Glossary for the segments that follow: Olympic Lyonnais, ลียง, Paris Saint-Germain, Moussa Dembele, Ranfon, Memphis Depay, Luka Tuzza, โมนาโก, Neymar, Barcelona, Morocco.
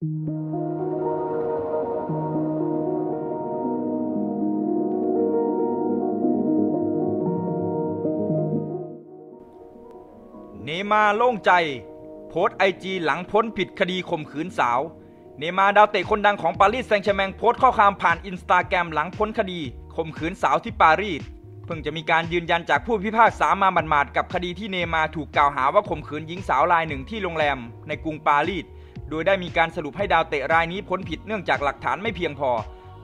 เนมาโล่งใจโพสต์ไอจีหลังพ้นผิดคดีข่มขืนสาวเนมาดาวเตะคนดังของปารีสแซงต์แชร์แมงโพสต์ข้อความผ่านอินสตาแกรมหลังพ้นคดีข่มขืนสาวที่ปารีสเพิ่งจะมีการยืนยันจากผู้พิพากษามาหมาดๆกับคดีที่เนมาถูกกล่าวหาว่าข่มขืนหญิงสาวรายหนึ่งที่โรงแรมในกรุงปารีสโดยได้มีการสรุปให้ดาวเตะรายนี้พ้นผิดเนื่องจากหลักฐานไม่เพียงพอ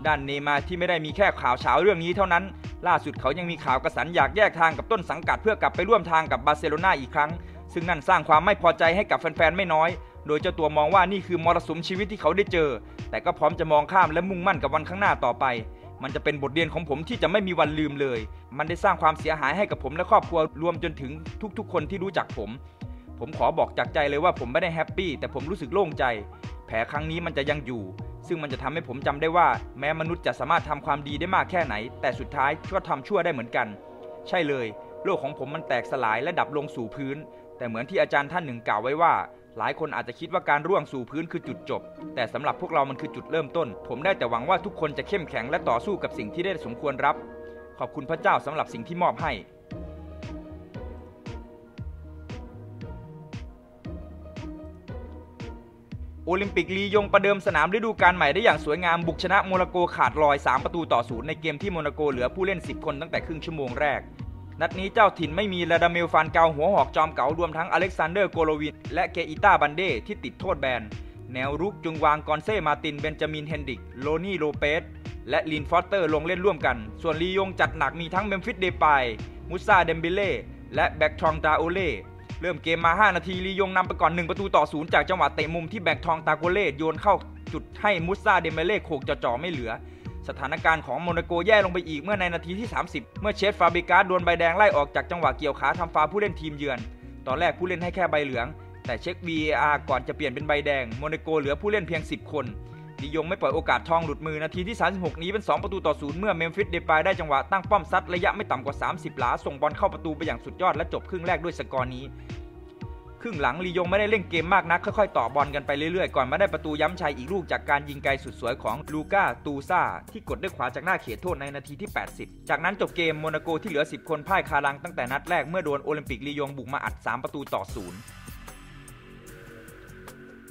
ด้านเนมาที่ไม่ได้มีแค่ข่าวเช้าเรื่องนี้เท่านั้นล่าสุดเขายังมีข่าวกระสันอยากแยกทางกับต้นสังกัดเพื่อกลับไปร่วมทางกับบาร์เซโลนาอีกครั้งซึ่งนั่นสร้างความไม่พอใจให้กับแฟนๆไม่น้อยโดยเจ้าตัวมองว่านี่คือมรสุมชีวิตที่เขาได้เจอแต่ก็พร้อมจะมองข้ามและมุ่งมั่นกับวันข้างหน้าต่อไปมันจะเป็นบทเรียนของผมที่จะไม่มีวันลืมเลยมันได้สร้างความเสียหายให้กับผมและครอบครัวรวมจนถึงทุกๆคนที่รู้จักผมขอบอกจากใจเลยว่าผมไม่ได้แฮปปี้แต่ผมรู้สึกโล่งใจแผลครั้งนี้มันจะยังอยู่ซึ่งมันจะทำให้ผมจำได้ว่าแม้มนุษย์จะสามารถทำความดีได้มากแค่ไหนแต่สุดท้ายก็ทำชั่วได้เหมือนกันใช่เลยโลกของผมมันแตกสลายและดับลงสู่พื้นแต่เหมือนที่อาจารย์ท่านหนึ่งกล่าวไว้ว่าหลายคนอาจจะคิดว่าการร่วงสู่พื้นคือจุดจบแต่สำหรับพวกเรามันคือจุดเริ่มต้นผมได้แต่หวังว่าทุกคนจะเข้มแข็งและต่อสู้กับสิ่งที่ได้สมควรรับขอบคุณพระเจ้าสำหรับสิ่งที่มอบให้โอลิมปิกลียงประเดิมสนามฤดูกาลใหม่ได้อย่างสวยงามบุกชนะโมร็อกโกขาดลอย3-0ในเกมที่โมร็อกโกเหลือผู้เล่น10คนตั้งแต่ครึ่งชั่วโมงแรกนัดนี้เจ้าถิ่นไม่มีลาดาเมลฟานเกาหัวหอกจอมเก๋ารวมทั้งอเล็กซานเดอร์โกโลวินและเกอิต้าบันเดที่ติดโทษแบนแนวรุกจุงวางกอนเซ่มาตินเบนจามินเฮนดิกโลนี่โลเปสและลินฟอสเตอร์ลงเล่นร่วมกันส่วนลียงจัดหนักมีทั้งเมมฟิสเดปายมุซาเดมเบเล่และแบ็กทรองดาโอเล่เริ่มเกมมา5นาทีลียงนำไปก่อน1-0จากจังหวะเตะมุมที่แบกทองตาโกเล่โยนเข้าจุดให้มุซาเดเมเล่โขกจ่อไม่เหลือสถานการณ์ของโมนาโกแย่ลงไปอีกเมื่อในนาทีที่30เมื่อเชฟฟาเบกาโดนใบแดงไล่ออกจากจังหวะเกี่ยวขาทำฟาวผู้เล่นทีมเยือนตอนแรกผู้เล่นให้แค่ใบเหลืองแต่เช็ค VAR ก่อนจะเปลี่ยนเป็นใบแดงโมนาโกเหลือผู้เล่นเพียง10คนลียงไม่ปล่อยโอกาสทองหลุดมือนาทีที่36นี้เป็น2-0เมื่อเมมฟิสเดปายได้จังหวะตั้งป้อมซัดระยะไม่ต่ำกว่า30หลาส่งบอลเข้าประตูไปอย่างสุดยอดและจบครึ่งแรกด้วยสกอร์นี้ครึ่งหลังลียงไม่ได้เล่นเกมมากนักค่อยๆต่อบอลกันไปเรื่อยๆก่อนมาได้ประตูย้ำชัยอีกลูกจากการยิงไกลสุดสวยของลูก้าตูซ่าที่กดด้วยขวาจากหน้าเขตโทษในนาทีที่80จากนั้นจบเกมโมนาโกที่เหลือ10คนพ่ายคาลังตั้งแต่นัดแรกเมื่อโดนโอลิมปิกลียงบุกมาอัด3-0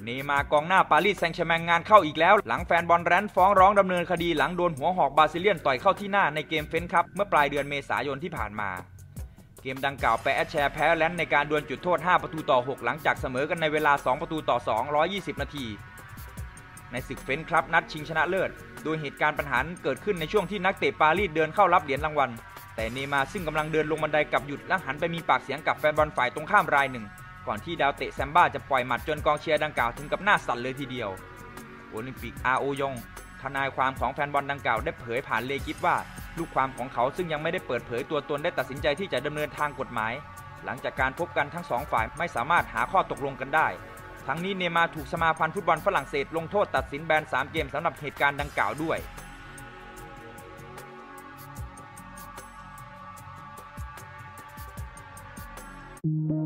เนมากองหน้าปารีสแซงต์แชร์แมงงานเข้าอีกแล้วหลังแฟนบอลแรนฟ้องร้องดำเนินคดีหลังโดนหัวหอกบราซิเลียนต่อยเข้าที่หน้าในเกมเฟ้นคัพเมื่อปลายเดือนเมษายนที่ผ่านมาเกมดังกล่าวไปแอชแชร์แพ้แรนในการดวลจุดโทษ5-6หลังจากเสมอกันในเวลา2-2 120 นาทีในศึกเฟ้นคัพนัดชิงชนะเลิศโดยเหตุการณ์ปัญหาเกิดขึ้นในช่วงที่นักเตะปารีสเดินเข้ารับเหรียญรางวัลแต่เนมาซึ่งกำลังเดินลงบันไดกลับหยุดและหันไปมีปากเสียงกับแฟนบอลฝ่ายตรงข้ามรายหนึ่งก่อนที่ดาวเตะแซมบ้าจะปล่อยหมัดจนกองเชียร์ดังกล่าวถึงกับหน้าสั่นเลยทีเดียวโอลิมปิกอาโอยงทนายความของแฟนบอลดังกล่าวได้เผยผ่านเลคิปว่าลูกความของเขาซึ่งยังไม่ได้เปิดเผยตัวตนได้ตัดสินใจที่จะดำเนินทางกฎหมายหลังจากการพบกันทั้ง2ฝ่ายไม่สามารถหาข้อตกลงกันได้ทั้งนี้เนมาถูกสมาพันธ์ฟุตบอลฝรั่งเศสลงโทษตัดสินแบน3เกมสำหรับเหตุการณ์ดังกล่าวด้วย